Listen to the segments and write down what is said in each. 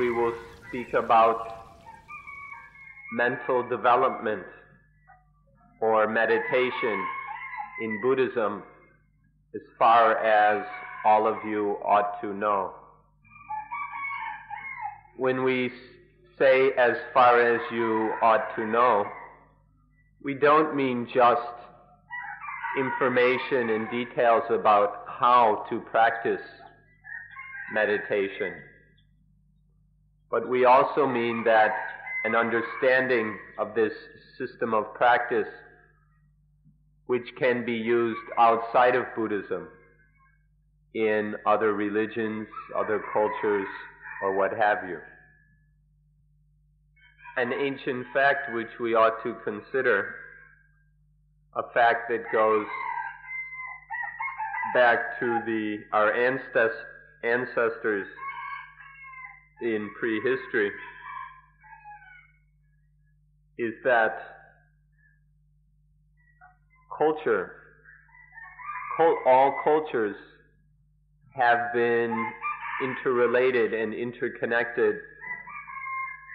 we will speak about mental development or meditation in Buddhism, as far as all of you ought to know. When we say as far as you ought to know, we don't mean just information and details about how to practice meditation, but we also mean that an understanding of this system of practice which can be used outside of Buddhism, in other religions, other cultures, or what have you. An ancient fact which we ought to consider, a fact that goes back to our ancestors in prehistory, is that all cultures have been interrelated and interconnected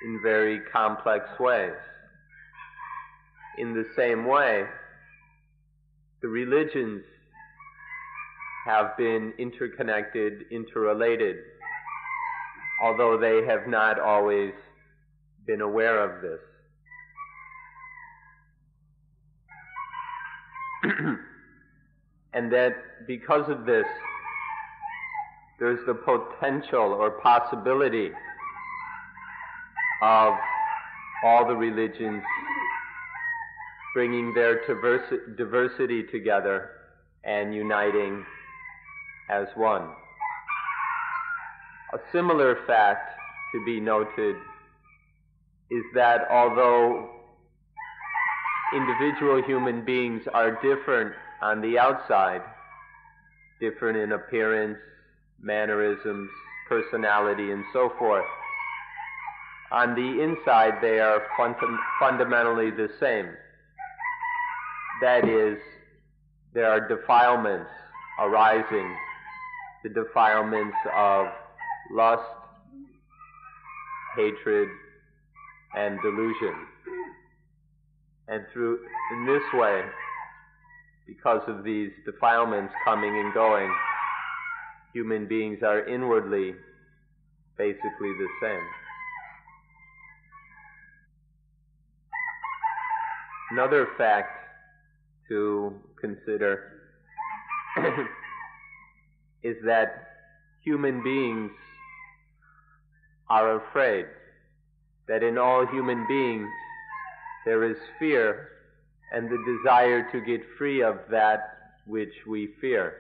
in very complex ways. In the same way, the religions have been interconnected, interrelated, although they have not always been aware of this. And that because of this, there's the potential or possibility of all the religions bringing their diversity together and uniting as one. A similar fact to be noted is that although individual human beings are different on the outside, different in appearance, mannerisms, personality, and so forth, on the inside they are fundamentally the same. That is, there are defilements arising, the defilements of lust, hatred, and delusion. And in this way, because of these defilements coming and going, human beings are inwardly basically the same. Another fact to consider is that human beings are afraid, that in all human beings there is fear and the desire to get free of that which we fear.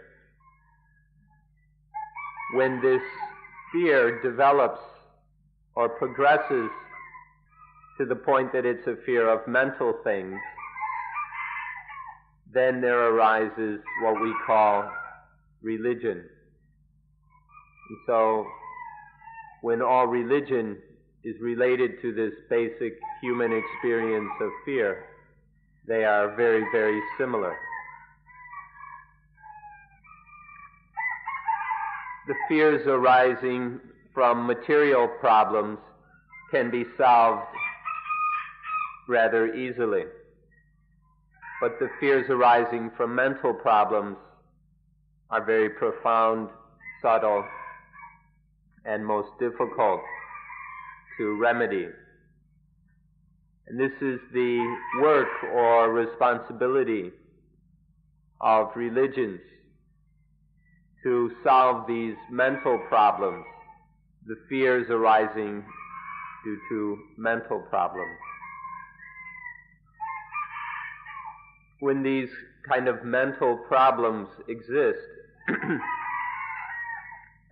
When this fear develops or progresses to the point that it's a fear of mental things, then there arises what we call religion. And so, when all religion is related to this basic human experience of fear, they are very, very similar. The fears arising from material problems can be solved rather easily, but the fears arising from mental problems are very profound, subtle, and most difficult to remedy. And this is the work or responsibility of religions, to solve these mental problems, the fears arising due to mental problems. When these kind of mental problems exist,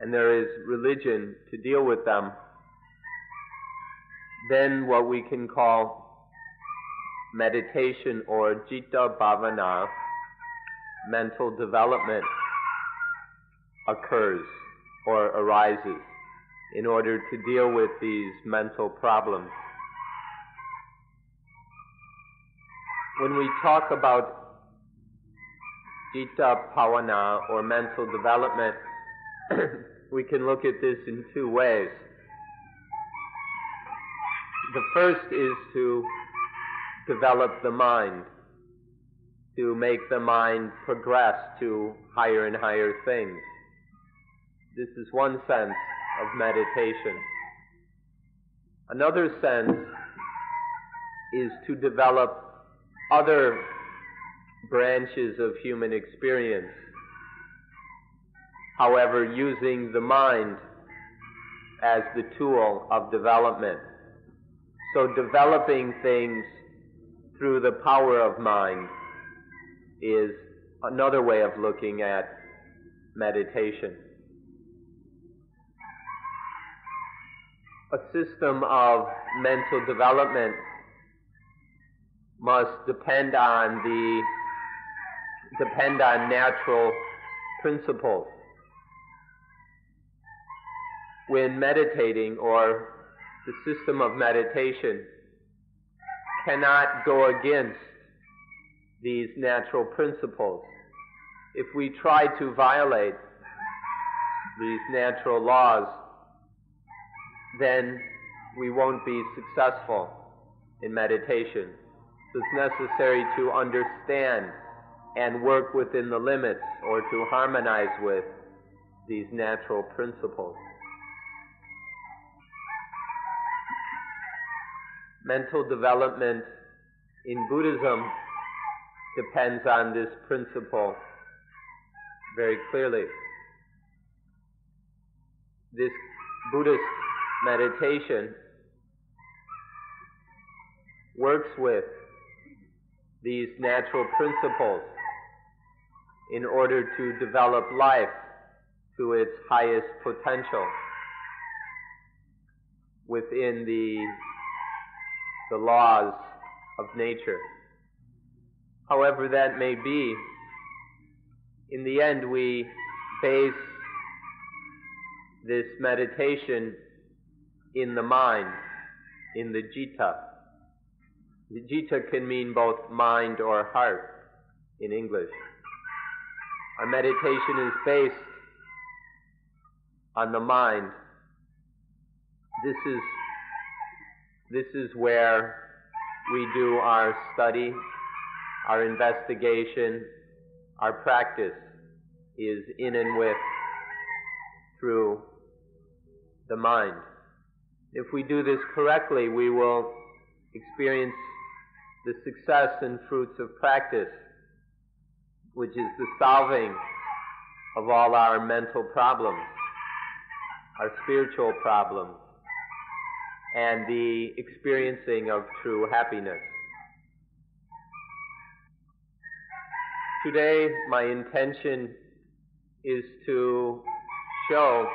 and there is religion to deal with them, then what we can call meditation or cittabhāvanā, mental development, occurs or arises in order to deal with these mental problems. When we talk about citta-bhāvanā or mental development, we can look at this in two ways. The first is to develop the mind, to make the mind progress to higher and higher things. This is one sense of meditation. Another sense is to develop other branches of human experience, however, using the mind as the tool of development. So developing things through the power of mind is another way of looking at meditation. A system of mental development must depend on natural principles. When meditating, or the system of meditation cannot go against these natural principles. If we try to violate these natural laws, then we won't be successful in meditation. So it's necessary to understand and work within the limits, or to harmonize with these natural principles. Mental development in Buddhism depends on this principle very clearly. This Buddhist meditation works with these natural principles in order to develop life to its highest potential within the laws of nature. However that may be, in the end we base this meditation in the mind, in the citta. The citta can mean both mind or heart in English. Our meditation is based on the mind. This is where we do our study, our investigation, our practice is in and with, through the mind. If we do this correctly, we will experience the success and fruits of practice, which is the solving of all our mental problems, our spiritual problems, and the experiencing of true happiness. Today, my intention is to show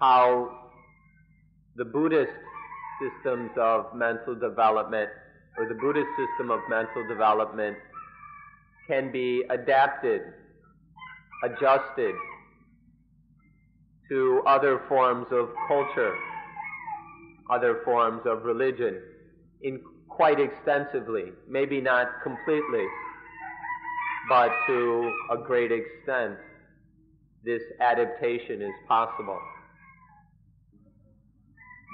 how the Buddhist systems of mental development, or the Buddhist system of mental development, can be adapted, adjusted to other forms of culture, other forms of religion, in quite extensively, maybe not completely, but to a great extent, this adaptation is possible.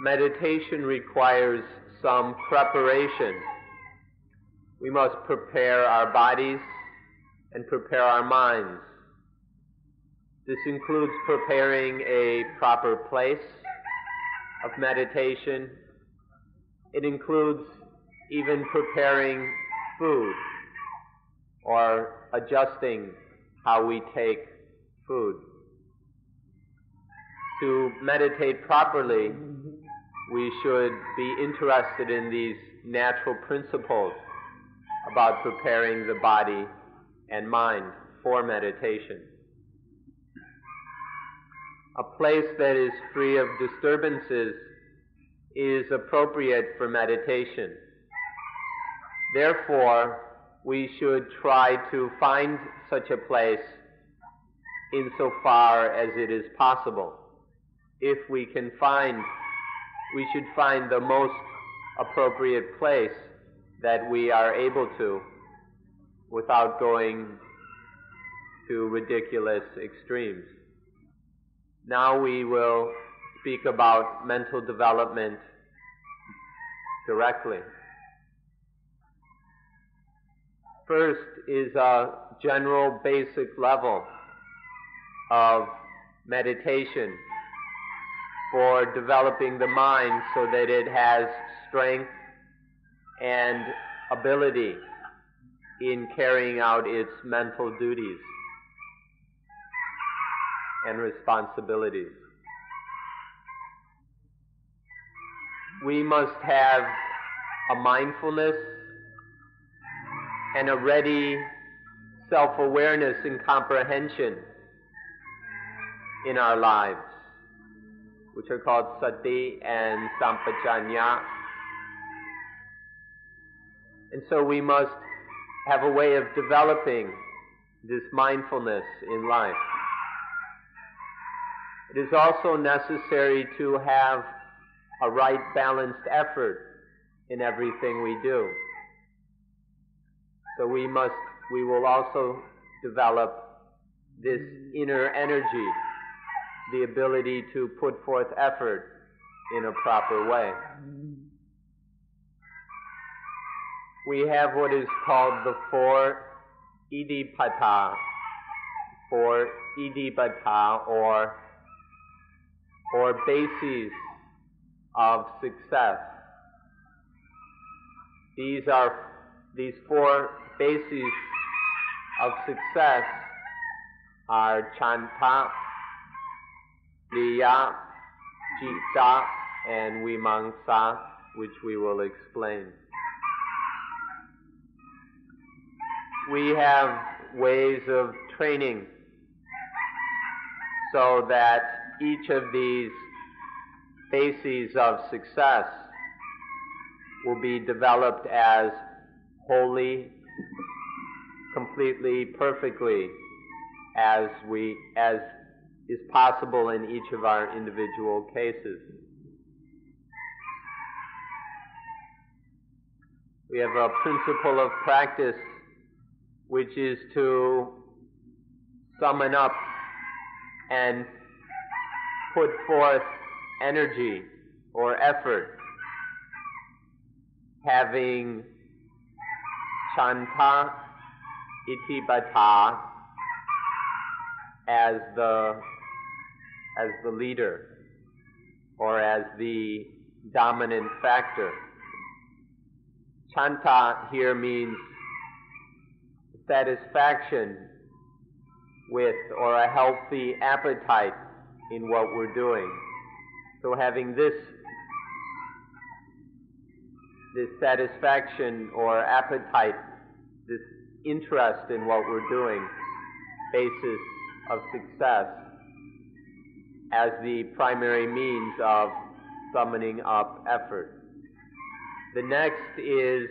Meditation requires some preparation. We must prepare our bodies and prepare our minds. This includes preparing a proper place of meditation. It includes even preparing food, or adjusting how we take food. To meditate properly, we should be interested in these natural principles about preparing the body and mind for meditation. A place that is free of disturbances is appropriate for meditation. Therefore, we should try to find such a place insofar as it is possible. If we can find, we should find the most appropriate place that we are able to, without going to ridiculous extremes. Now we will speak about mental development directly. First is a general basic level of meditation for developing the mind so that it has strength and ability in carrying out its mental duties and responsibilities. We must have a mindfulness and a ready self-awareness and comprehension in our lives, which are called sati and sampajañña. And so we must have a way of developing this mindfulness in life. It is also necessary to have a right balanced effort in everything we do. So we will also develop this inner energy, the ability to put forth effort in a proper way. We have what is called the four iddhipāda or bases of success. These four bases of success are chanda, viriya, citta, and vīmaṁsā, which we will explain. We have ways of training so that each of these bases of success will be developed as wholly, completely, perfectly as is possible in each of our individual cases. We have a principle of practice which is to summon up and put forth energy or effort, having chanda, iddhipāda as the leader or as the dominant factor. Chanda here means satisfaction with or a healthy appetite in what we're doing. So having this satisfaction or appetite, this interest in what we're doing, basis of success, as the primary means of summoning up effort. The next is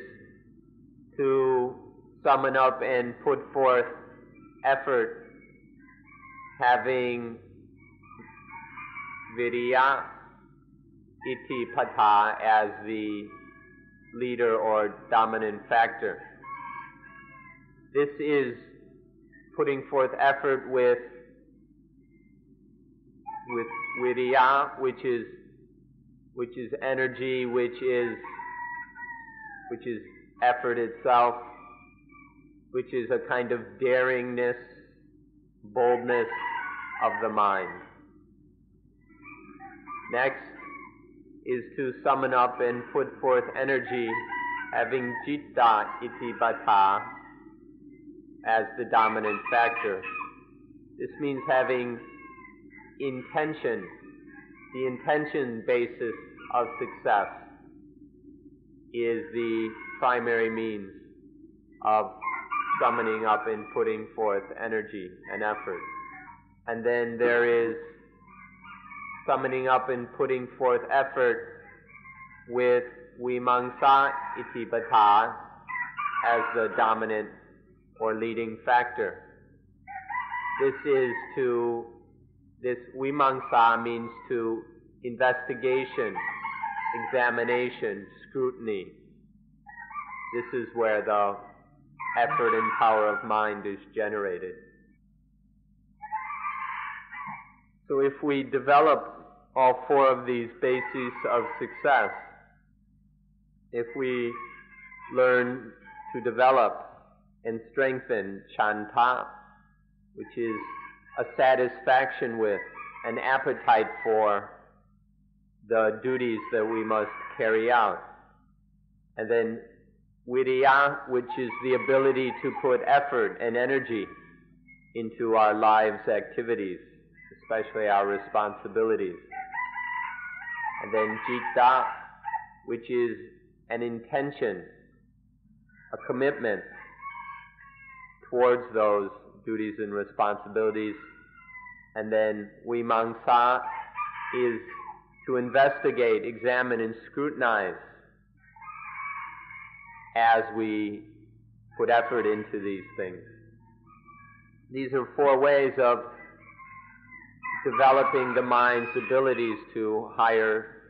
to summon up and put forth effort, having viriya, iddhipāda as the leader or dominant factor. This is putting forth effort with viriya, which is energy, which is effort itself, which is a kind of daringness, boldness of the mind. Next is to summon up and put forth energy, having citta iddhipāda as the dominant factor. This means having intention, the intention basis of success is the primary means of summoning up and putting forth energy and effort. And then there is summoning up and putting forth effort with vīmaṁsā iddhipāda as the dominant or leading factor. This vīmaṁsā means to investigation, examination, scrutiny. This is where the effort and power of mind is generated. So if we develop all four of these bases of success, if we learn to develop and strengthen chanda, which is a satisfaction with, an appetite for the duties that we must carry out. And then viriya, which is the ability to put effort and energy into our lives' activities, especially our responsibilities. And then citta, which is an intention, a commitment towards those duties and responsibilities. And then vīmaṁsā is to investigate, examine, and scrutinize as we put effort into these things. These are four ways of developing the mind's abilities to higher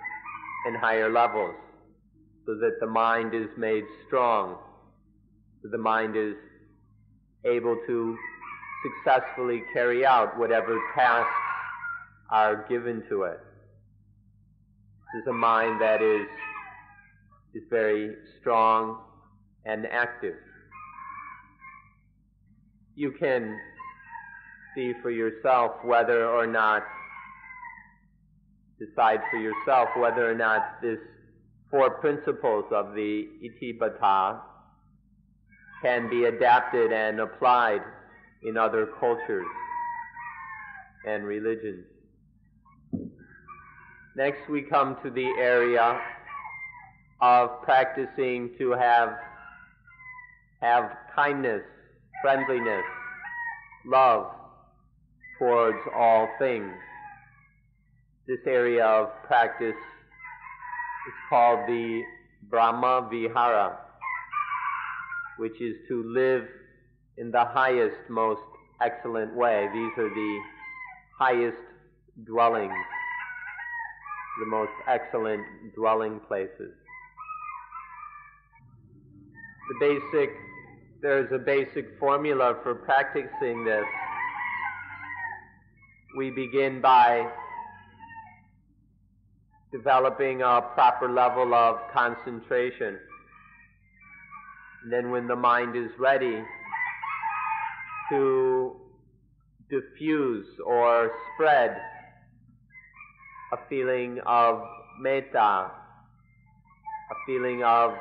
and higher levels, so that the mind is made strong, so the mind is able to successfully carry out whatever tasks are given to it. This is a mind that is very strong and active. You can see for yourself whether or not, decide for yourself whether or not these four principles of the iddhipāda can be adapted and applied in other cultures and religions. Next, we come to the area of practicing to have kindness, friendliness, love towards all things. This area of practice is called the Brahma-vihara, which is to live in the highest, most excellent way. These are the highest dwellings, the most excellent dwelling places. There's a basic formula for practicing this. We begin by developing a proper level of concentration. And then when the mind is ready, to diffuse or spread a feeling of metta, a feeling of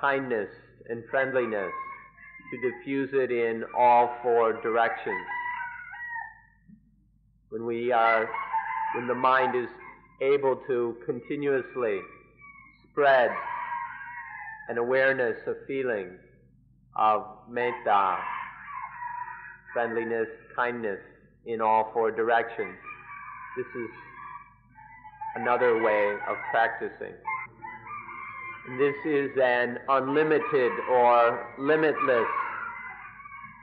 kindness and friendliness, to diffuse it in all four directions. When the mind is able to continuously spread an awareness, a feeling of metta, friendliness, kindness in all four directions. This is another way of practicing. This is an unlimited or limitless,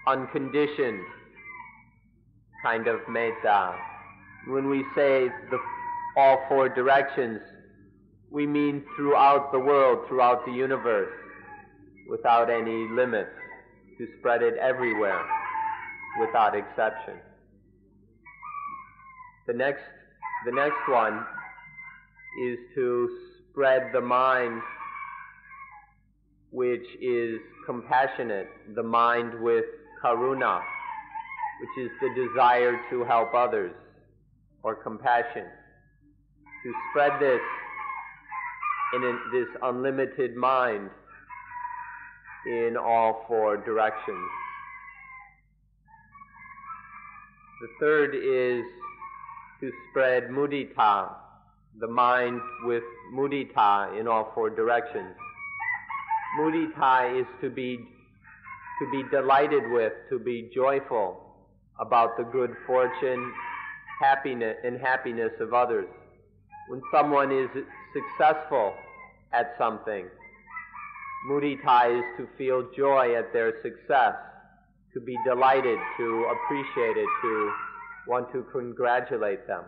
unconditioned kind of metta. When we say all four directions, we mean throughout the world, throughout the universe, without any limits, to spread it everywhere, without exception. The next one is to spread the mind which is compassionate, the mind with karuna, which is the desire to help others, or compassion. To spread this in this unlimited mind in all four directions. The third is to spread mudita, the mind with mudita in all four directions. Mudita is to be delighted with, to be joyful about the good fortune, happiness of others. When someone is successful at something, mudita is to feel joy at their success, to be delighted, to appreciate it, to want to congratulate them.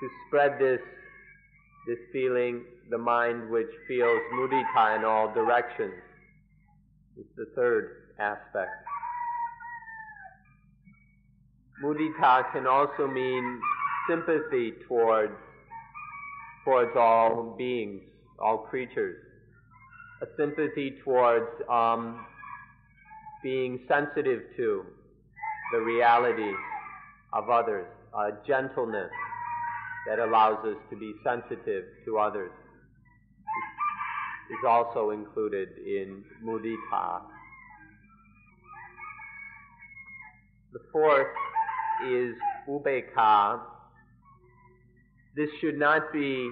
To spread this feeling, the mind which feels mudita in all directions, is the third aspect. Mudita can also mean sympathy towards all beings, all creatures, a sympathy towards being sensitive to the reality of others, a gentleness that allows us to be sensitive to others is also included in mudita. The fourth is upekkhā. This should not be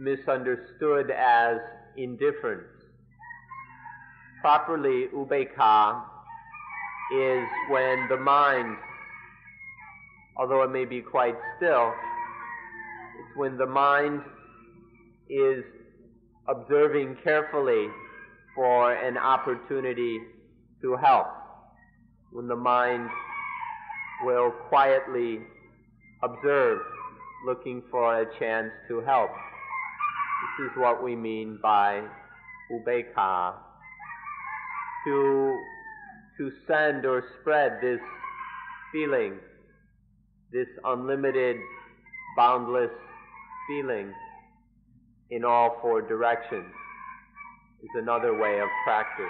misunderstood as indifference. Properly, upekkhā is when the mind, although it may be quite still, it's when the mind is observing carefully for an opportunity to help, when the mind will quietly observe, looking for a chance to help. This is what we mean by upekkhā. To send or spread this feeling, this unlimited, boundless feeling in all four directions is another way of practice.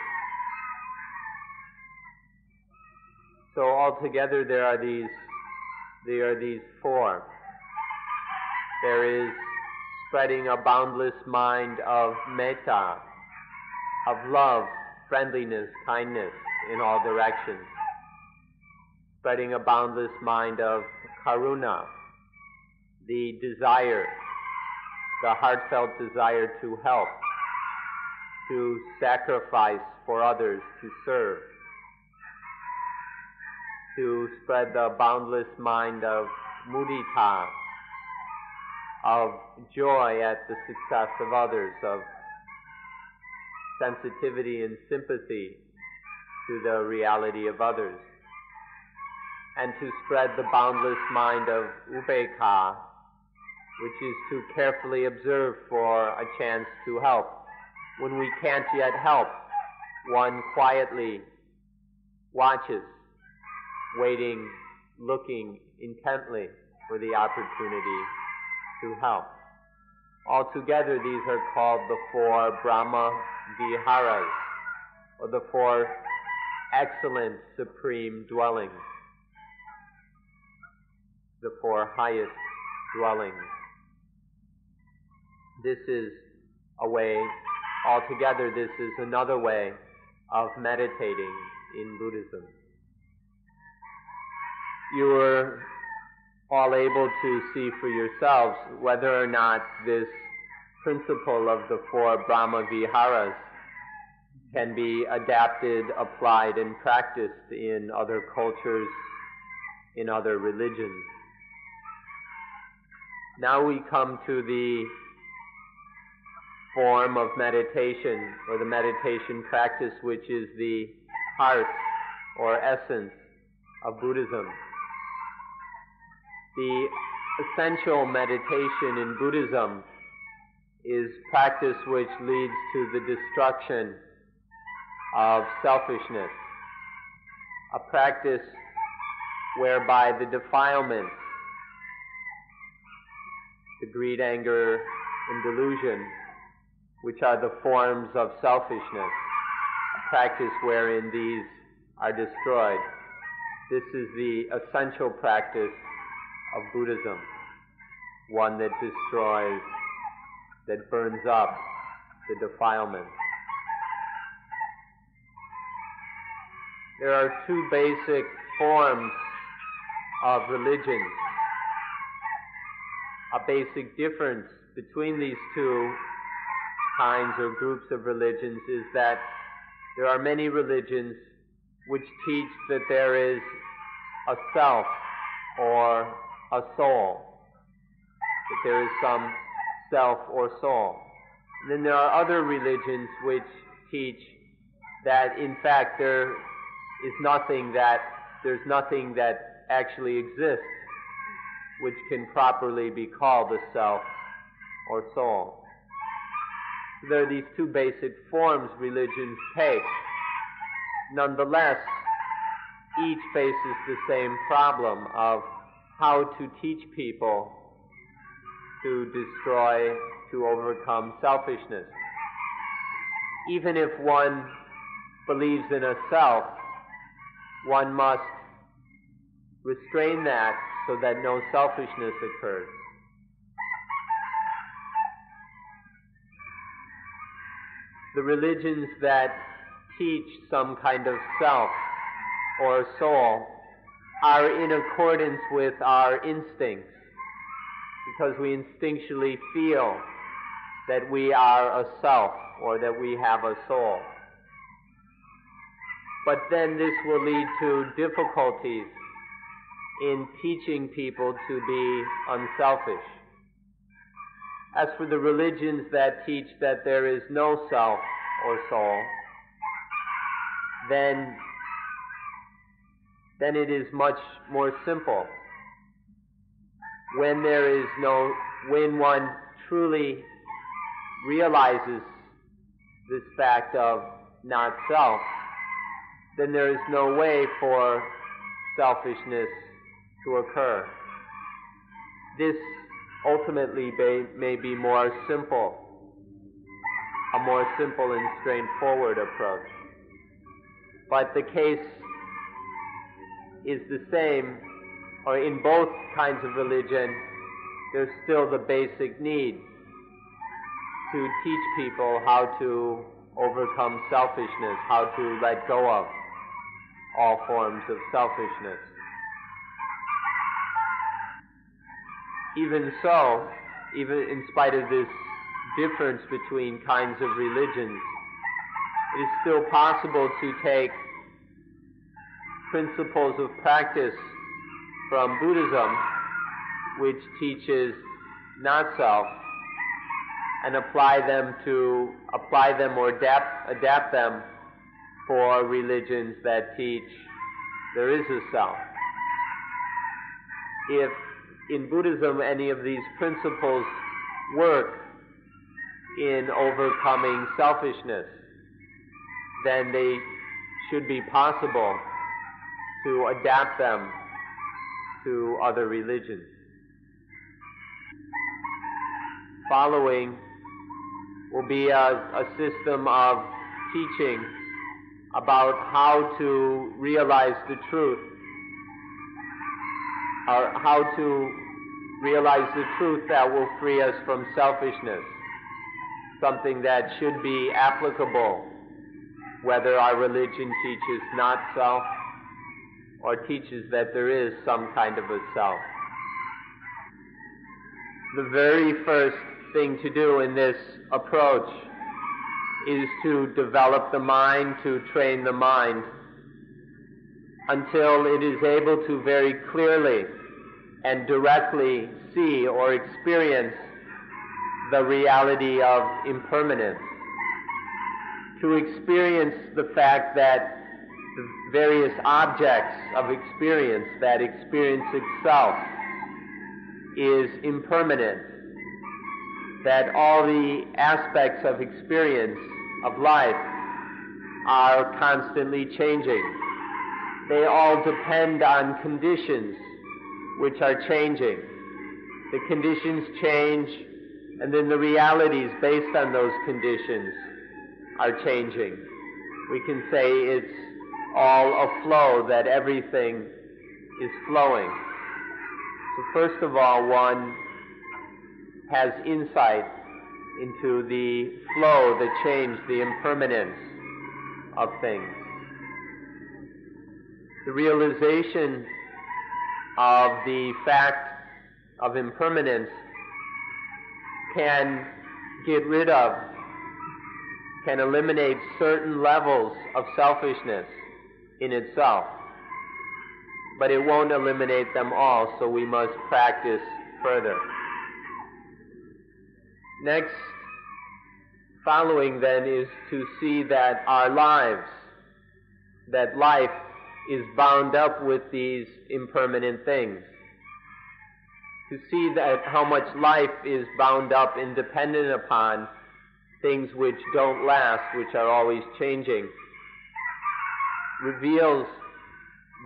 So altogether there are these four. There is spreading a boundless mind of metta, of love, friendliness, kindness in all directions. Spreading a boundless mind of karuna, the desire, the heartfelt desire to help, to sacrifice for others, to serve. To spread the boundless mind of mudita, of joy at the success of others, of sensitivity and sympathy to the reality of others. And to spread the boundless mind of upekkhā, which is to carefully observe for a chance to help. When we can't yet help, one quietly watches, waiting, looking intently for the opportunity to help. Altogether, these are called the four Brahma-viharas, or the four excellent supreme dwellings, the four highest dwellings. This is a way, altogether this is another way of meditating in Buddhism. You were all able to see for yourselves whether or not this principle of the four Brahma-viharas can be adapted, applied, and practiced in other cultures, in other religions. Now we come to the form of meditation, or the meditation practice, which is the heart or essence of Buddhism. The essential meditation in Buddhism is practice which leads to the destruction of selfishness, a practice whereby the defilements, the greed, anger, and delusion, which are the forms of selfishness, a practice wherein these are destroyed. This is the essential practice of Buddhism, one that destroys, that burns up the defilements. There are two basic forms of religion. A basic difference between these two kinds or groups of religions is that there are many religions which teach that there is a self or a soul, that there is some self or soul. And then there are other religions which teach that in fact there's nothing that actually exists which can properly be called a self or soul. So there are these two basic forms religions take. Nonetheless, each faces the same problem of how to teach people to destroy, to to overcome selfishness. Even if one believes in a self, one must restrain that so that no selfishness occurs. The religions that teach some kind of self or soul are in accordance with our instincts, because we instinctually feel that we are a self or that we have a soul. But then this will lead to difficulties in teaching people to be unselfish. As for the religions that teach that there is no self or soul, then it is much more simple. When one truly realizes this fact of not self, then there is no way for selfishness to occur. This ultimately may be a more simple and straightforward approach. But the case is the same, or in both kinds of religion, there's still the basic need to teach people how to overcome selfishness, how to let go of all forms of selfishness. Even so, even in spite of this difference between kinds of religions, it is still possible to take principles of practice from Buddhism, which teaches not-self, and apply them or adapt them for religions that teach there is a self. If in Buddhism any of these principles work in overcoming selfishness, then they should be possible to adapt them to other religions. Following will be a system of teaching about how to realize the truth, or how to realize the truth that will free us from selfishness, something that should be applicable whether our religion teaches not self or teaches that there is some kind of a self. The very first thing to do in this approach is to develop the mind, to train the mind, until it is able to very clearly and directly see or experience the reality of impermanence. To experience the fact that the various objects of experience, that experience itself is impermanent, that all the aspects of experience of life are constantly changing. They all depend on conditions which are changing. The conditions change, and then the realities based on those conditions are changing. We can say it's all a flow, that everything is flowing. So first of all, one has insight into the flow, the change, the impermanence of things. The realization of the fact of impermanence can get rid of, can eliminate certain levels of selfishness in itself, but it won't eliminate them all, so we must practice further. Next, following then, is to see that our lives, that life is bound up with these impermanent things, to see that how much life is bound up and dependent upon things which don't last, which are always changing, reveals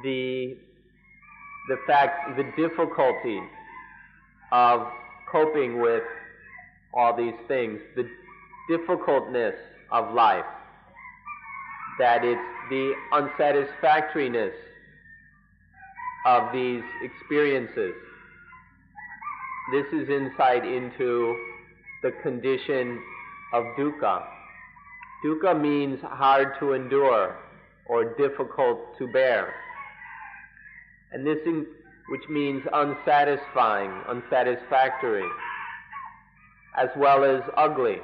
the difficulty of coping with all these things, the difficultness of life, that it's the unsatisfactoriness of these experiences. This is insight into the condition of dukkha. Dukkha means hard to endure or difficult to bear. And this, which means unsatisfying, unsatisfactory, as well as ugly.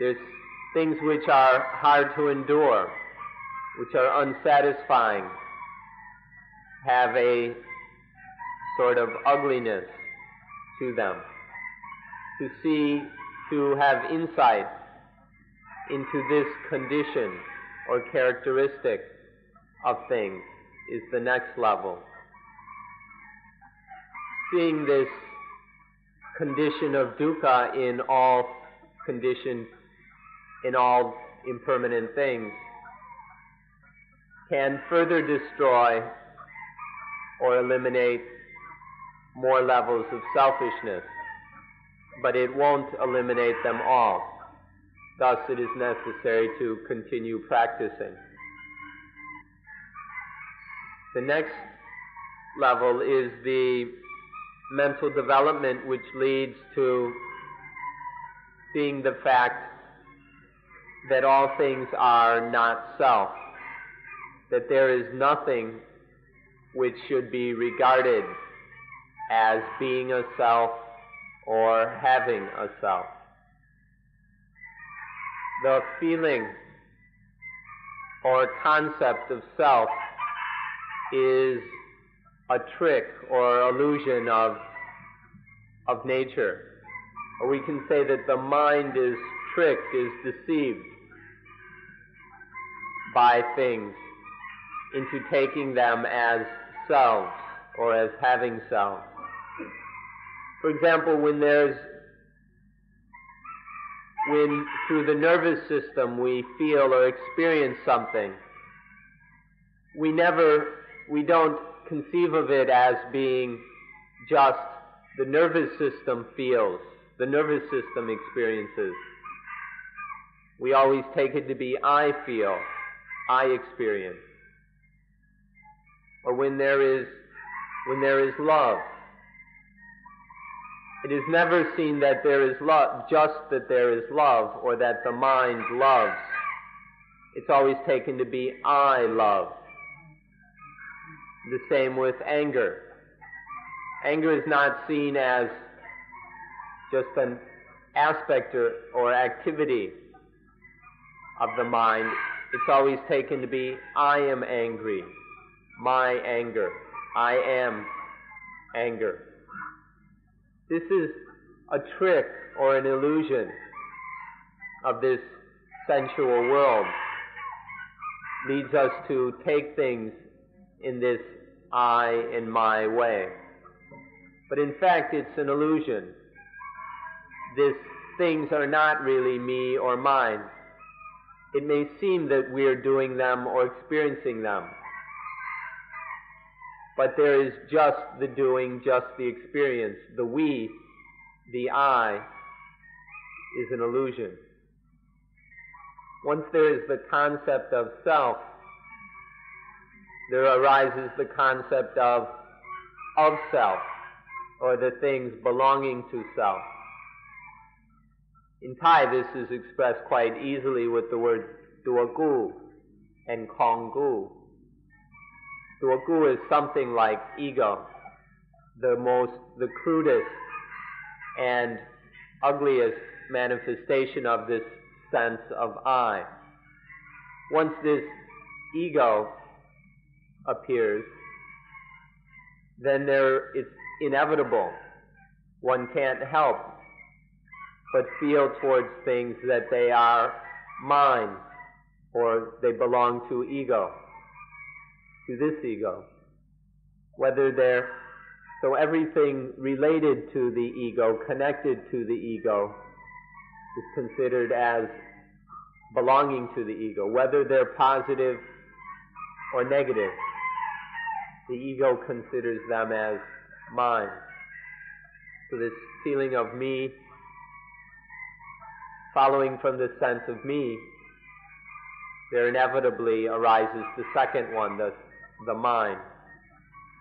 There's things which are hard to endure, which are unsatisfying, have a sort of ugliness to them. To see, to have insight into this condition or characteristic of things is the next level. Seeing this condition of dukkha in all conditioned, in all impermanent things, can further destroy or eliminate more levels of selfishness, but it won't eliminate them all. Thus, it is necessary to continue practicing. The next level is the mental development, which leads to seeing the fact that all things are not self, that there is nothing which should be regarded as being a self or having a self. The feeling or concept of self is a trick or illusion of nature. Or we can say that the mind is tricked, is deceived by things into taking them as selves or as having selves. For example, when through the nervous system we feel or experience something, we don't conceive of it as being just the nervous system feels, the nervous system experiences. We always take it to be I feel, I experience. Or when there is love, it is never seen that there is love, just that there is love, or that the mind loves. It's always taken to be I love. The same with anger. Anger is not seen as just an aspect or activity of the mind. It's always taken to be I am angry, my anger, I am anger. This is a trick or an illusion of this sensual world. Leads us to take things in this I and my way. But in fact, it's an illusion. These things are not really me or mine. It may seem that we're doing them or experiencing them, but there is just the doing, just the experience. The we, the I, is an illusion. Once there is the concept of self, there arises the concept of self, or the things belonging to self. In Thai, this is expressed quite easily with the words dua gu and kong gu. Dua gu is something like ego, the crudest and ugliest manifestation of this sense of I. Once this ego appears, then it's inevitable. One can't help but feel towards things that they are mine, or they belong to ego, to this ego. So everything related to the ego, connected to the ego, is considered as belonging to the ego, whether they're positive or negative. The ego considers them as mine. So this feeling of me following from this sense of me, there inevitably arises the second one, the mind,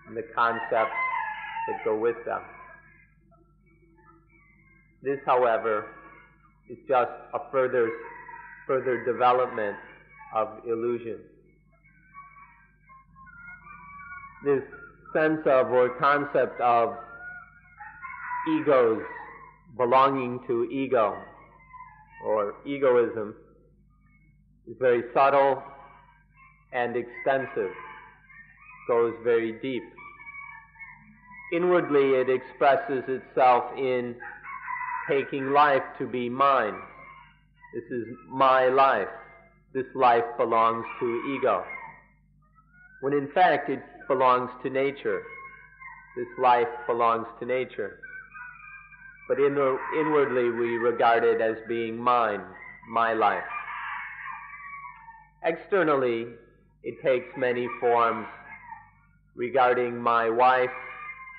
and the concepts that go with them. This, however, is just a further development of illusion. This sense of or concept of egos, belonging to ego, or egoism, is very subtle and extensive, goes very deep. Inwardly, it expresses itself in taking life to be mine. This is my life. This life belongs to ego, when in fact it belongs to nature. This life belongs to nature. But inwardly we regard it as being mine, my life. Externally, it takes many forms, regarding my wife,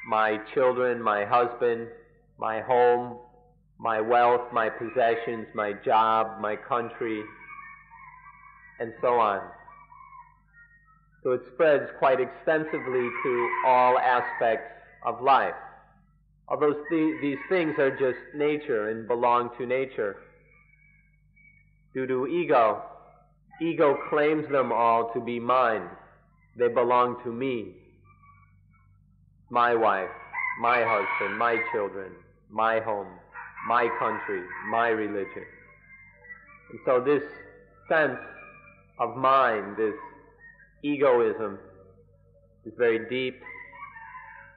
my children, my husband, my home, my wealth, my possessions, my job, my country, and so on. So it spreads quite extensively to all aspects of life. Although these things are just nature and belong to nature, due to ego, ego claims them all to be mine. They belong to me. My wife, my husband, my children, my home, my country, my religion. And so this sense of mine, this egoism, is very deep,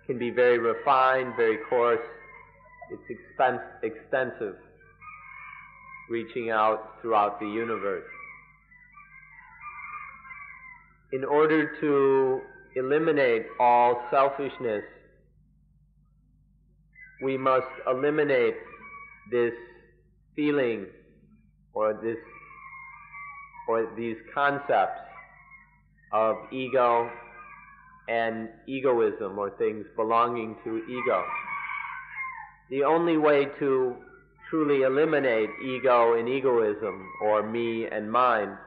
can be very refined, very coarse. It's extensive, reaching out throughout the universe. In order to eliminate all selfishness, we must eliminate this feeling or these concepts of ego and egoism, or things belonging to ego. The only way to truly eliminate ego and egoism, or me and mine,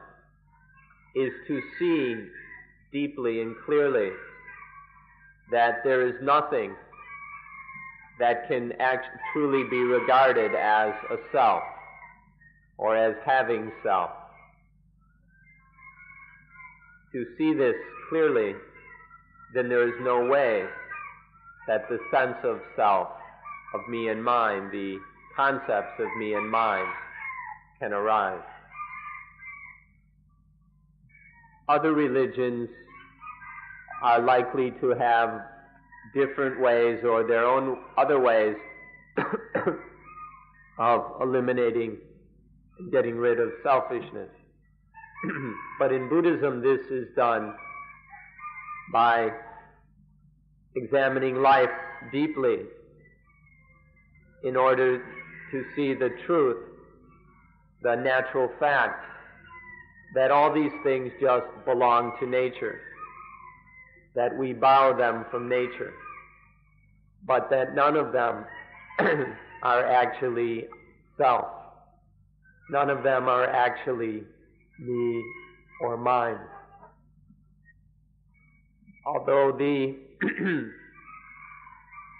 is to see deeply and clearly that there is nothing that can truly be regarded as a self or as having self. To see this clearly, then there is no way that the sense of self, of me and mine, the concepts of me and mine, can arise. Other religions are likely to have different ways, or their own other ways, of eliminating and getting rid of selfishness. But in Buddhism, this is done by examining life deeply in order to see the truth, the natural fact, that all these things just belong to nature, that we borrow them from nature, but that none of them are actually self. None of them are actually me or mine. Although the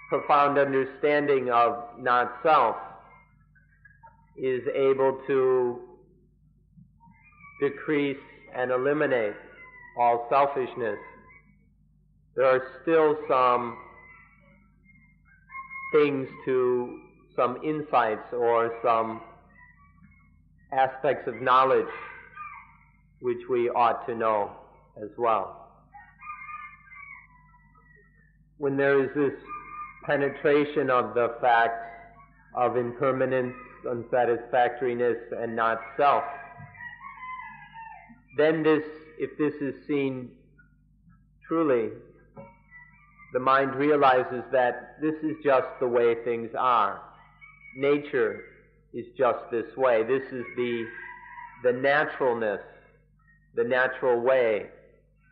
profound understanding of not-self is able to decrease and eliminate all selfishness, there are still some things to, some insights or some aspects of knowledge which we ought to know as well. When there is this penetration of the fact of impermanence, unsatisfactoriness, and not-self, then this, if this is seen truly, the mind realizes that this is just the way things are. Nature is just this way. This is the naturalness, the natural way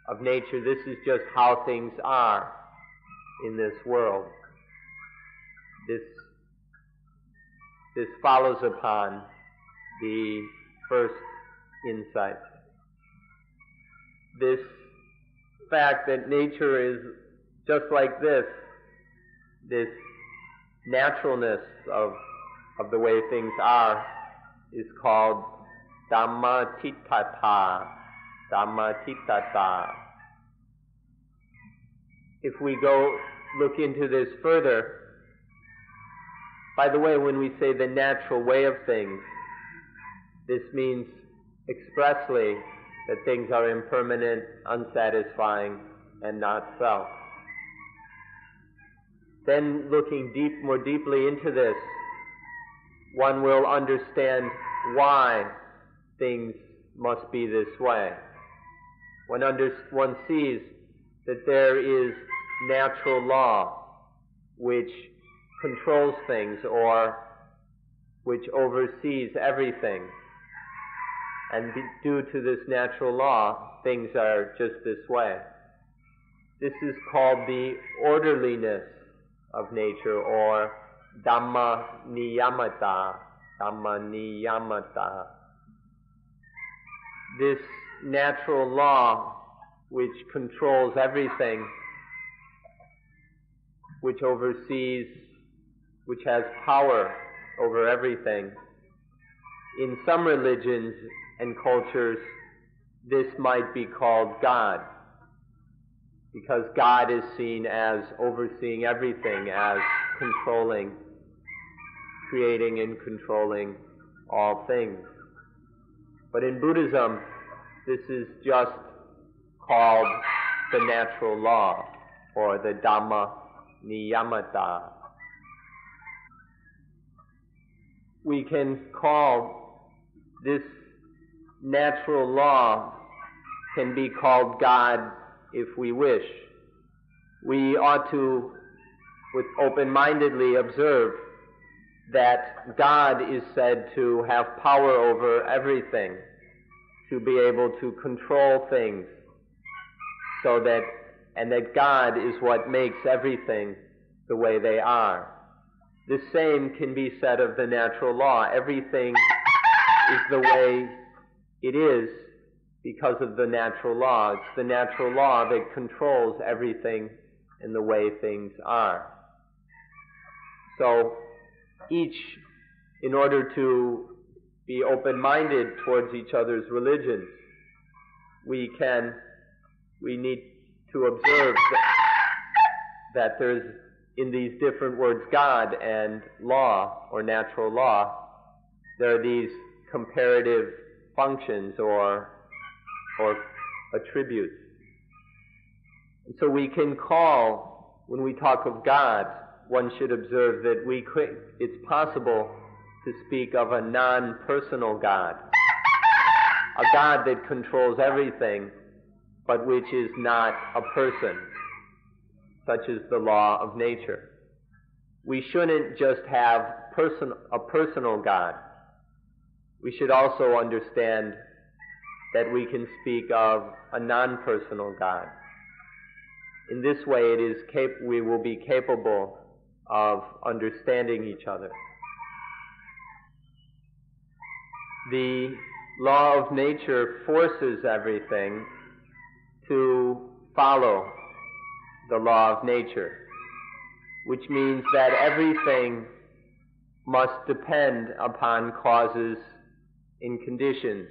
of nature. This is just how things are in this world. This follows upon the first insight. This fact that nature is just like this, this naturalness of the way things are, is called dhammaṭṭhitatā. If we go look into this further, by the way, when we say the natural way of things, this means expressly that things are impermanent, unsatisfying, and not self. Then looking more deeply into this, one will understand why things must be this way. One sees that there is natural law which controls things or which oversees everything. And due to this natural law, things are just this way. This is called the orderliness of nature, or dhammaniyāmatā. This natural law which controls everything, which oversees, which has power over everything. In some religions and cultures, this might be called God, because God is seen as overseeing everything, as controlling, creating and controlling all things. But in Buddhism, this is just called the natural law, or the Dhamma-niyamatā. We can call this natural law, can be called God if we wish. We ought to, with open-mindedly, observe that God is said to have power over everything, to be able to control things, and that God is what makes everything the way they are. The same can be said of the natural law. Everything is the way it is because of the natural law. It's the natural law that controls everything and the way things are. So each, in order to be open-minded towards each other's religions, we need to observe that there's, in these different words, God and law, or natural law, there are these comparative functions or attributes. And so we can call, when we talk of God, one should observe that it's possible to speak of a non-personal God, a God that controls everything, but which is not a person, such is the law of nature. We shouldn't just have a personal God. We should also understand that we can speak of a non-personal God. In this way, we will be capable of understanding each other. The law of nature forces everything to follow the law of nature, which means that everything must depend upon causes and conditions.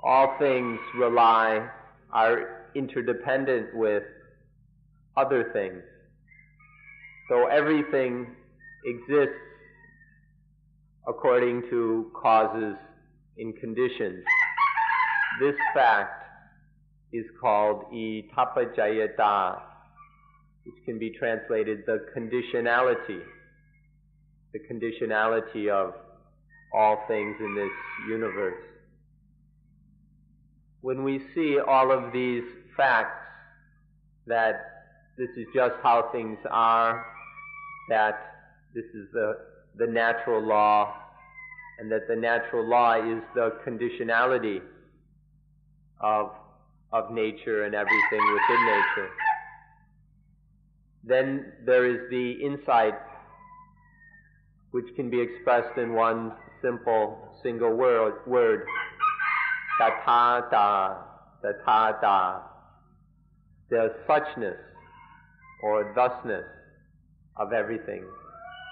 All things are interdependent with other things. So everything exists according to causes and conditions. This fact is called idappaccayatā, which can be translated the conditionality of all things in this universe. When we see all of these facts, that this is just how things are, that this is the natural law, and that the natural law is the conditionality of nature and everything within nature. Then there is the insight, which can be expressed in one's simple single word, tathata, tathata. The suchness or thusness of everything.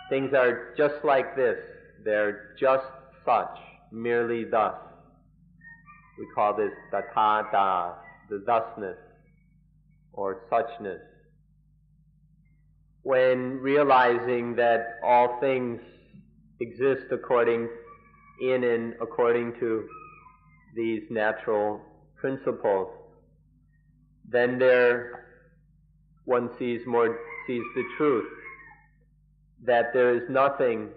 Things are just like this. They're just such, merely thus. We call this tathata, the thusness or suchness. When realizing that all things exist according to these natural principles, then one sees the truth, that there is nothing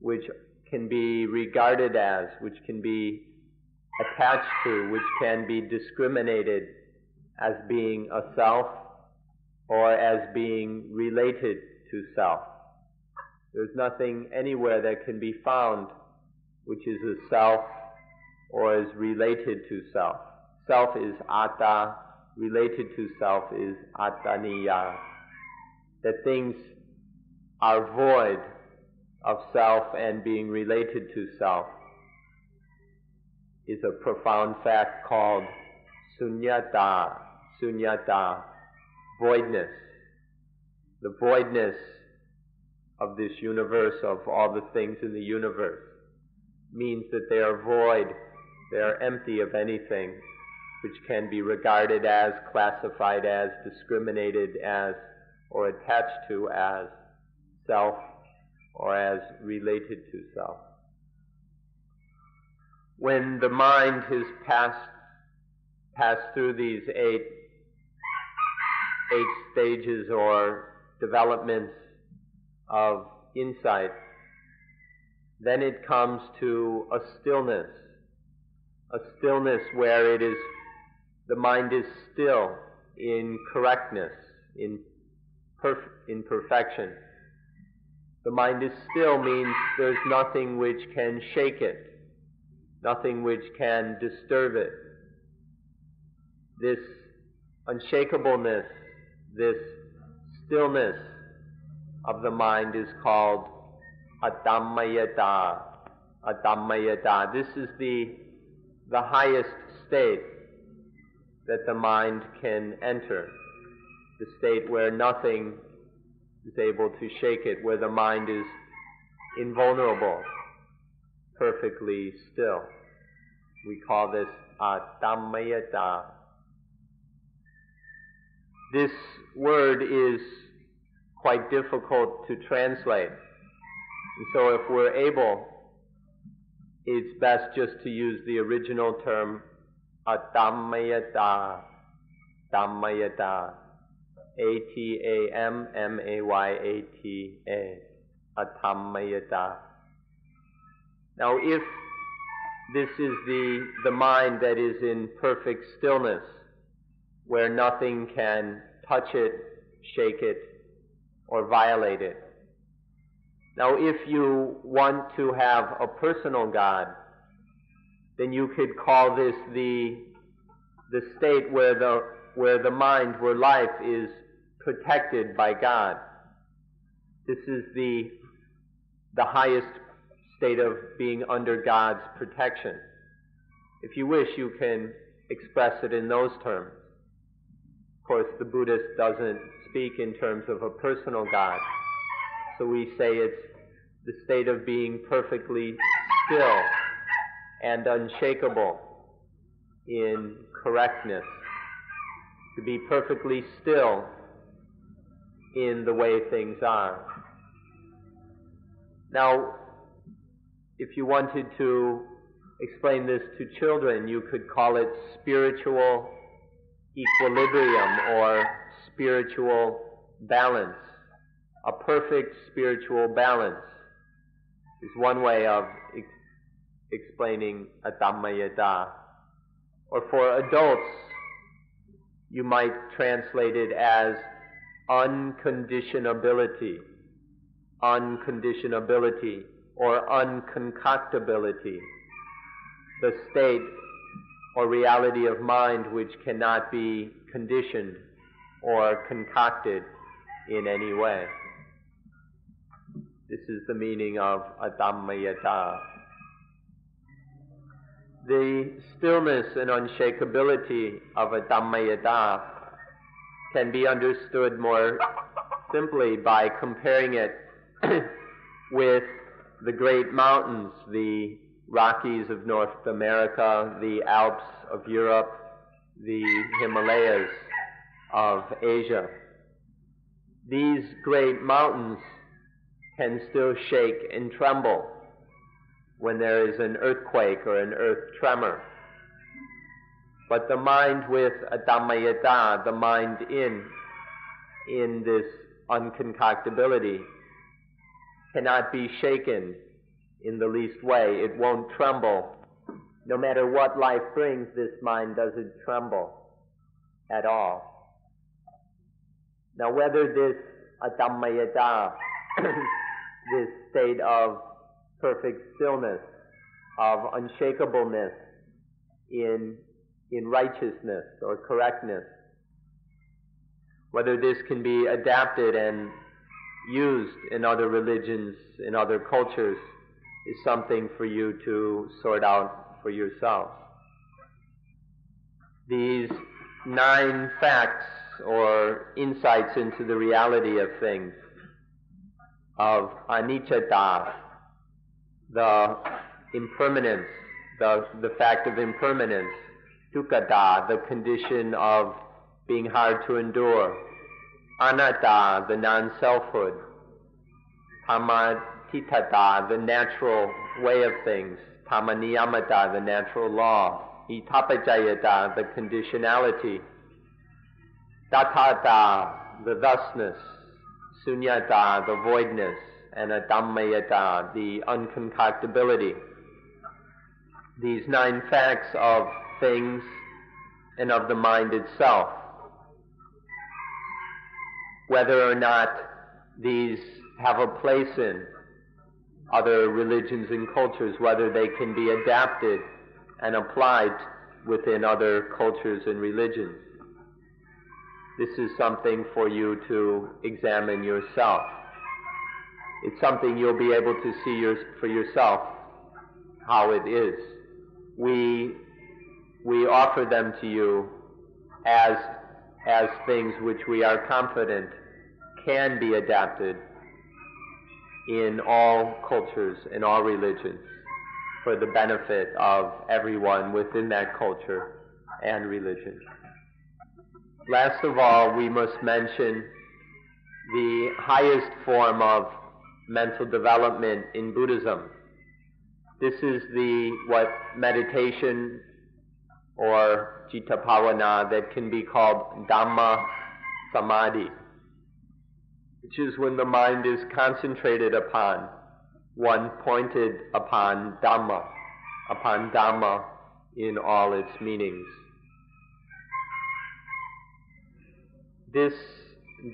which can be regarded as, which can be attached to, which can be discriminated as being a self or as being related to self. There's nothing anywhere that can be found which is a self or is related to self. Self is atta, related to self is ataniya. That things are void of self and being related to self is a profound fact called sunyata, sunyata, voidness. The voidness of this universe, of all the things in the universe, means that they are void, they are empty of anything which can be regarded as, classified as, discriminated as, or attached to as self or as related to self. When the mind has passed through these eight stages or developments of insight, then it comes to a stillness where the mind is still in correctness, in perfection. The mind is still means there's nothing which can shake it, nothing which can disturb it. This unshakableness, this stillness of the mind is called atammayatā, atammayatā. This is the highest state that the mind can enter, the state where nothing is able to shake it, where the mind is invulnerable, perfectly still. We call this atammayatā. This word is quite difficult to translate, and so if we're able, it's best just to use the original term atammayatā, tammayatā, atammayatā, atammayatā. Now, if this is the mind that is in perfect stillness, where nothing can touch it, shake it, or violate it. Now, if you want to have a personal God, then you could call this the state where the mind, where life is protected by God. This is the highest state of being under God's protection. If you wish, you can express it in those terms. Of course, the Buddhist doesn't speak in terms of a personal God, so we say it's the state of being perfectly still and unshakable in correctness. To be perfectly still in the way things are. Now, if you wanted to explain this to children, you could call it spiritual equilibrium or spiritual balance. A perfect spiritual balance is one way of explaining atammayatā. Or for adults, you might translate it as unconditionability, unconditionability, or unconcoctability, the state or reality of mind which cannot be conditioned or concocted in any way. This is the meaning of atammayatā. The stillness and unshakability of atammayatā can be understood more simply by comparing it with the great mountains, the Rockies of North America, the Alps of Europe, the Himalayas of Asia. These great mountains can still shake and tremble when there is an earthquake or an earth tremor. But the mind with atammayatā, the mind in this unconcoctability, cannot be shaken in the least way. It won't tremble. No matter what life brings, this mind doesn't tremble at all. Now, whether this atammayatā, this state of perfect stillness, of unshakableness in righteousness or correctness, whether this can be adapted and used in other religions, in other cultures, is something for you to sort out for yourself. These 9 facts or insights into the reality of things, of anicatā, the impermanence, the fact of impermanence, dukkhatā, the condition of being hard to endure, anattā, the non-selfhood, dhammaṭṭhitatā, the natural way of things, dhammaniyāmatā, the natural law, idappaccayatā, the conditionality, tathata, the thusness, sunyata, the voidness, and atammayatā, the unconcoctability. These 9 facts of things and of the mind itself. Whether or not these have a place in other religions and cultures, whether they can be adapted and applied within other cultures and religions. This is something for you to examine yourself. It's something you'll be able to see for yourself how it is. We offer them to you as things which we are confident can be adapted in all cultures, in all religions, for the benefit of everyone within that culture and religion. Last of all, we must mention the highest form of mental development in Buddhism. This is what meditation or cittabhāvanā that can be called dhamma-samādhi, which is when the mind is concentrated upon, one pointed upon Dhamma in all its meanings. This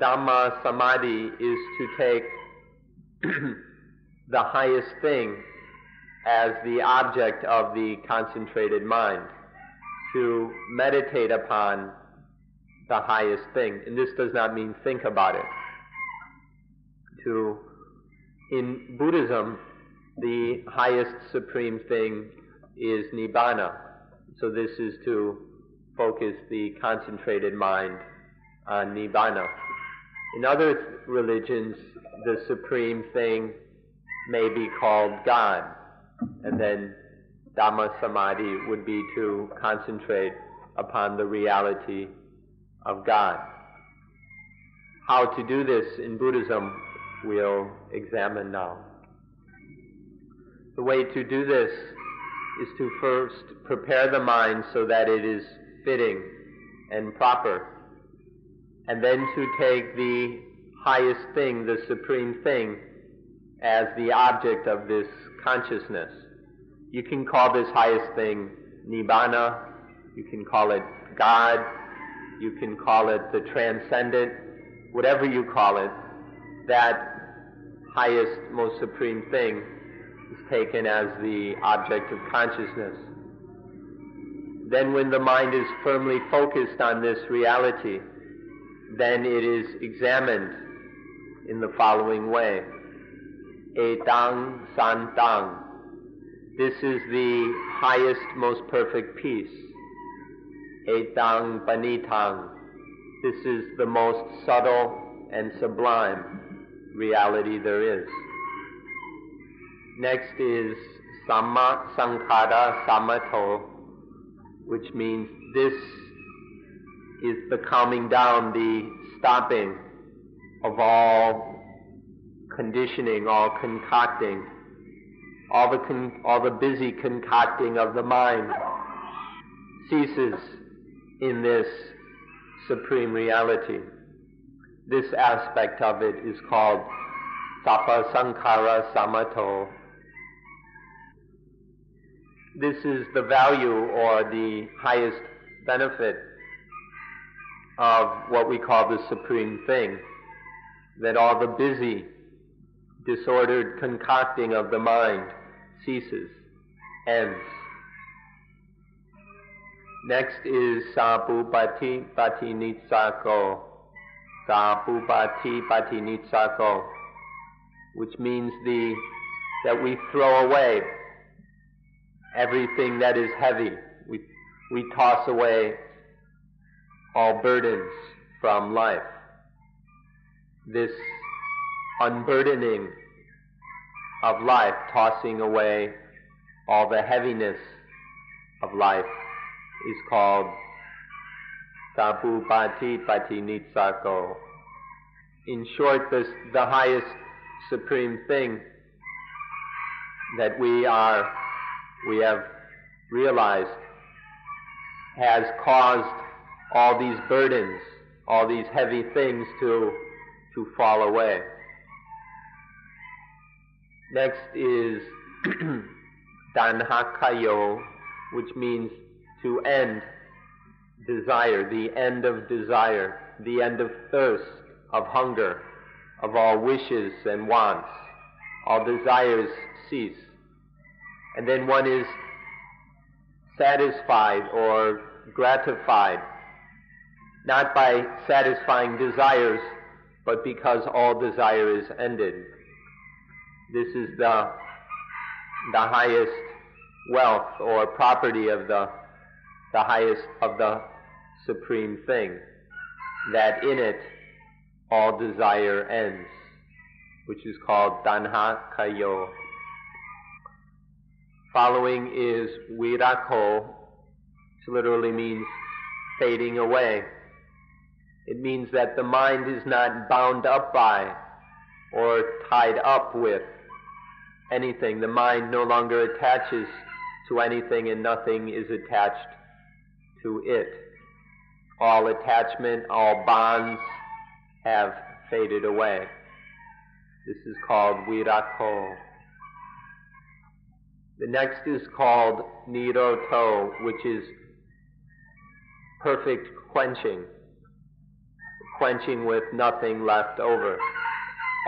Dhamma Samadhi is to take the highest thing as the object of the concentrated mind, to meditate upon the highest thing. And this does not mean think about it. In Buddhism, the highest supreme thing is Nibbāna. So this is to focus the concentrated mind on Nibbāna. In other religions, the supreme thing may be called God, and then Dhamma Samadhi would be to concentrate upon the reality of God. How to do this in Buddhism, we'll examine now. The way to do this is to first prepare the mind so that it is fitting and proper, and then to take the highest thing, the supreme thing, as the object of this consciousness. You can call this highest thing Nibbāna, you can call it God, you can call it the transcendent, whatever you call it, that highest, most supreme thing is taken as the object of consciousness. Then when the mind is firmly focused on this reality, then it is examined in the following way. Etaṁ santaṁ, This is the highest, most perfect peace. Etaṁ panitaṁ. This is the most subtle and sublime reality there is. Next is sampajañña, which means this is the calming down, the stopping of all conditioning, all concocting, all the busy concocting of the mind ceases in this supreme reality. This aspect of it is called sabbasaṅkhārasamatho. This is the value or the highest benefit of what we call the supreme thing, that all the busy, disordered concocting of the mind ceases, ends. Next is sāpūpati patinitsāko, sāpūpati patinitsāko, which means that we throw away everything that is heavy. We toss away all burdens from life. This unburdening of life, tossing away all the heaviness of life, is called sāpūpati patinitsāko. In short, the highest supreme thing that we have realized has caused all these burdens, all these heavy things to fall away. Next is taṇhakkhayo, which means to end desire, the end of desire, the end of thirst, of hunger, of all wishes and wants. All desires cease. And then one is satisfied or gratified, not by satisfying desires, but because all desire is ended. This is the highest wealth or property of the highest of the supreme thing, that in it all desire ends, which is called taṇhakkhayo. Following is virāgo, which literally means fading away. It means that the mind is not bound up by or tied up with anything. The mind no longer attaches to anything, and nothing is attached to it. All attachment, all bonds have faded away. This is called virāgo. The next is called nirodho, which is perfect quenching, quenching with nothing left over.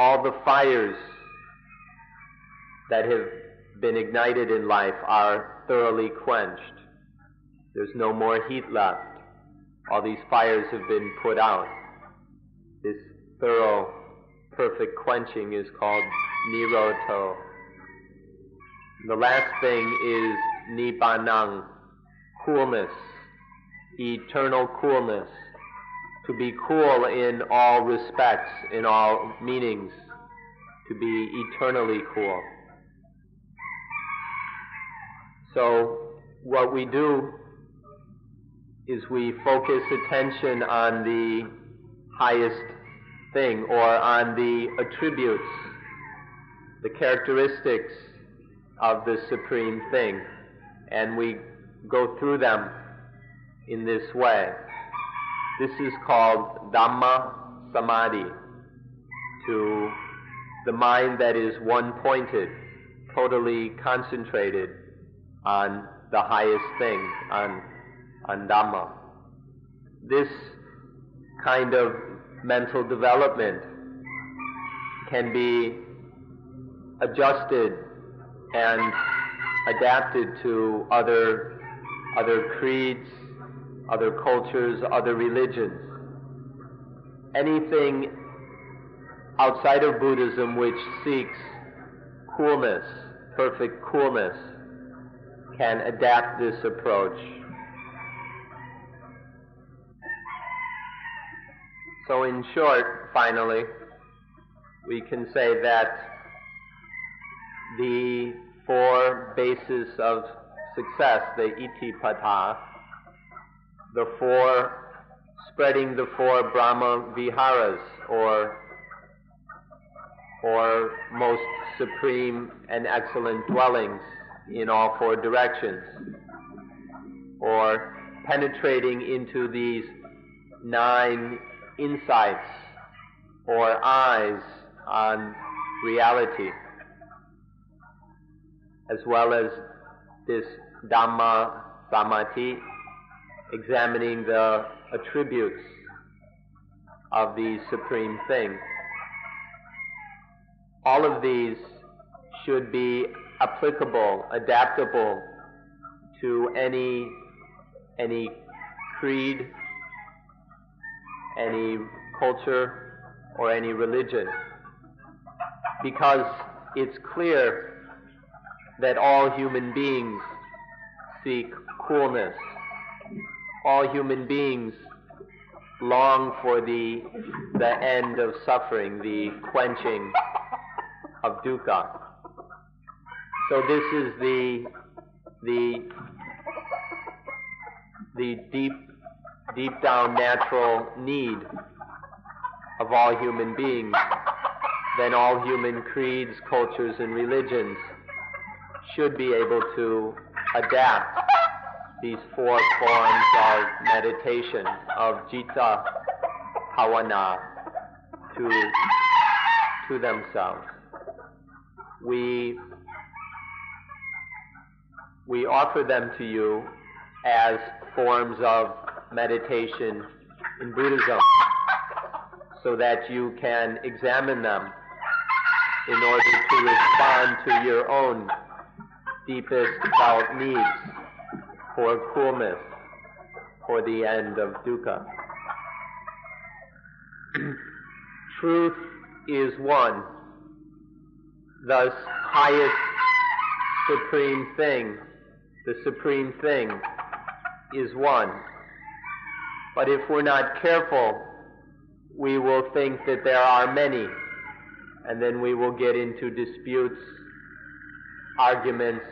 All the fires that have been ignited in life are thoroughly quenched. There's no more heat left. All these fires have been put out. This thorough, perfect quenching is called nirodho. The last thing is Nibbāna, coolness, eternal coolness, to be cool in all respects, in all meanings, to be eternally cool. So what we do is we focus attention on the highest thing, or on the attributes, the characteristics of the supreme thing, and we go through them in this way. This is called dhamma-samādhi, to the mind that is one-pointed, totally concentrated on the highest thing, on Dhamma. This kind of mental development can be adjusted and adapted to other creeds, other cultures, other religions. Anything outside of Buddhism which seeks coolness, perfect coolness, can adapt this approach. So in short, finally, we can say that the four bases of success, the iddhipāda, the four, spreading the four Brahma-viharas, or most supreme and excellent dwellings in all four directions, or penetrating into these 9 insights or eyes on reality, as well as this dhamma-samādhi, examining the attributes of the supreme thing. All of these should be applicable, adaptable to any creed, any culture, or any religion, because it's clear that all human beings seek coolness. All human beings long for the end of suffering, the quenching of dukkha. So this is the deep down natural need of all human beings. Then all human creeds, cultures, and religions should be able to adapt these 4 forms of meditation, of citta-bhāvanā, to themselves. We offer them to you as forms of meditation in Buddhism, so that you can examine them in order to respond to your own deepest felt needs for coolness, for the end of dukkha. Truth is one. Thus, highest supreme thing, the supreme thing, is one. But if we're not careful, we will think that there are many, and then we will get into disputes, arguments,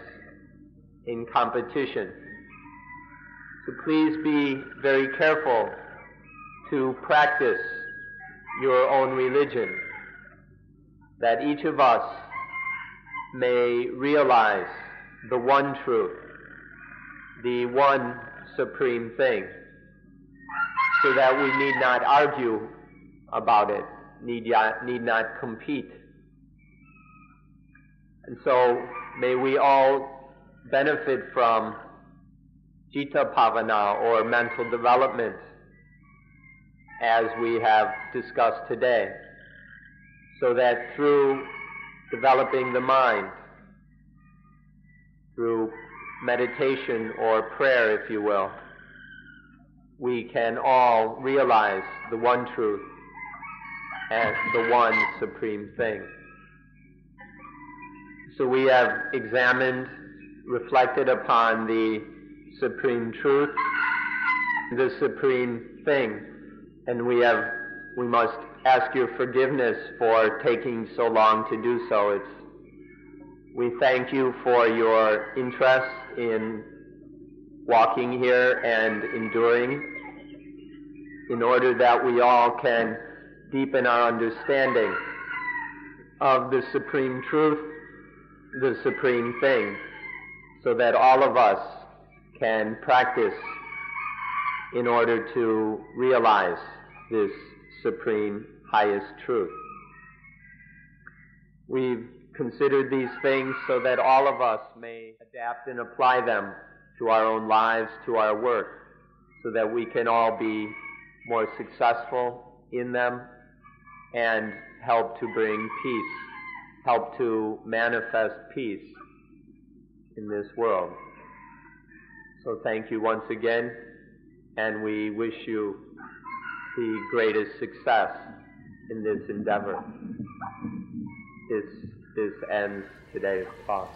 in competition. So please be very careful to practice your own religion, that each of us may realize the one truth, the one supreme thing, so that we need not argue about it, need not compete. And so may we all benefit from citta-bhāvanā, or mental development, as we have discussed today, so that through developing the mind, through meditation or prayer, if you will, we can all realize the one truth as the one supreme thing. So we have examined, reflected upon the supreme truth, the supreme thing, and we must ask your forgiveness for taking so long to do so. We thank you for your interest in walking here and enduring, in order that we all can deepen our understanding of the supreme truth, the supreme thing, so that all of us can practice in order to realize this supreme highest truth. We've considered these things so that all of us may adapt and apply them to our own lives, to our work, so that we can all be more successful in them and help to bring peace, help to manifest peace in this world. So thank you once again, and we wish you the greatest success in this endeavor. This ends today's talk.